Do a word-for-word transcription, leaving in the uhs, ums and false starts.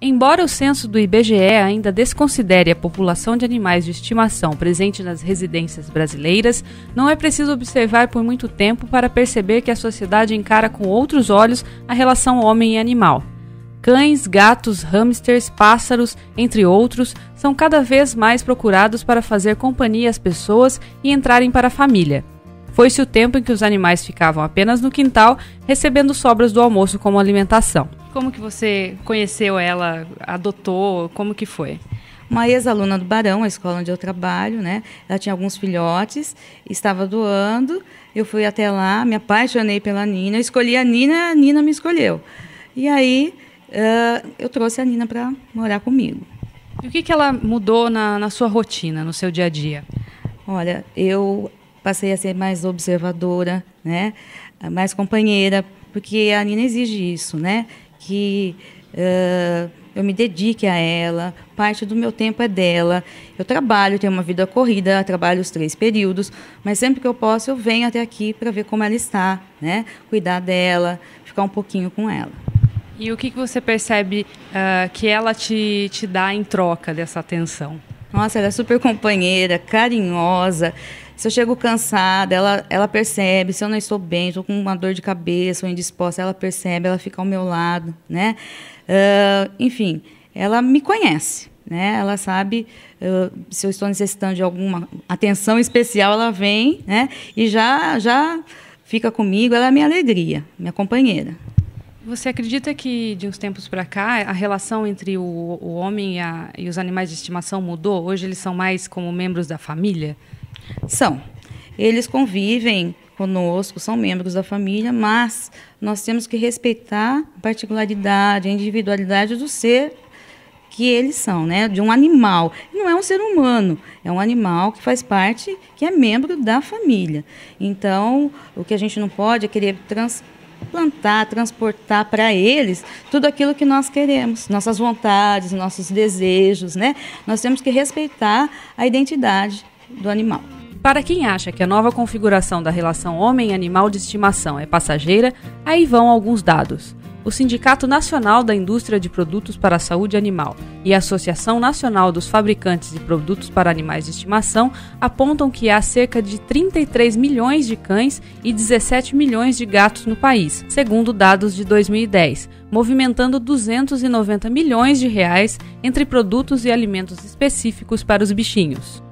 Embora o censo do I B G E ainda desconsidere a população de animais de estimação presente nas residências brasileiras, não é preciso observar por muito tempo para perceber que a sociedade encara com outros olhos a relação homem e animal. Cães, gatos, hamsters, pássaros, entre outros, são cada vez mais procurados para fazer companhia às pessoas e entrarem para a família. Foi-se o tempo em que os animais ficavam apenas no quintal, recebendo sobras do almoço como alimentação. Como que você conheceu ela, adotou, como que foi? Uma ex-aluna do Barão, a escola onde eu trabalho, né? Ela tinha alguns filhotes, estava doando, eu fui até lá, me apaixonei pela Nina, eu escolhi a Nina, a Nina me escolheu. E aí uh, eu trouxe a Nina para morar comigo. E o que, que ela mudou na, na sua rotina, no seu dia a dia? Olha, eu passei a ser mais observadora, né? Mais companheira, porque a Nina exige isso, né? que uh, eu me dedique a ela, parte do meu tempo é dela. Eu trabalho, tenho uma vida corrida, trabalho os três períodos, mas sempre que eu posso eu venho até aqui para ver como ela está, né? Cuidar dela, ficar um pouquinho com ela. E o que, que você percebe uh, que ela te, te dá em troca dessa atenção? Nossa, ela é super companheira, carinhosa. Se eu chego cansada, ela, ela percebe. Se eu não estou bem, estou com uma dor de cabeça ou indisposta, ela percebe, ela fica ao meu lado, né? Uh, enfim, ela me conhece, né? Ela sabe uh, se eu estou necessitando de alguma atenção especial, ela vem, né? E já, já fica comigo, ela é minha alegria, minha companheira. Você acredita que, de uns tempos para cá, a relação entre o, o homem e, a, e os animais de estimação mudou? Hoje eles são mais como membros da família? São. Eles convivem conosco, são membros da família, mas nós temos que respeitar a particularidade, a individualidade do ser que eles são, né? De um animal. Não é um ser humano, é um animal que faz parte, que é membro da família. Então, o que a gente não pode é querer transplantar, plantar, transportar para eles tudo aquilo que nós queremos, nossas vontades, nossos desejos, né? Nós temos que respeitar a identidade do animal. Para quem acha que a nova configuração da relação homem-animal de estimação é passageira, aí vão alguns dados. O Sindicato Nacional da Indústria de Produtos para a Saúde Animal e a Associação Nacional dos Fabricantes de Produtos para Animais de Estimação apontam que há cerca de trinta e três milhões de cães e dezessete milhões de gatos no país, segundo dados de dois mil e dez, movimentando duzentos e noventa milhões de reais entre produtos e alimentos específicos para os bichinhos.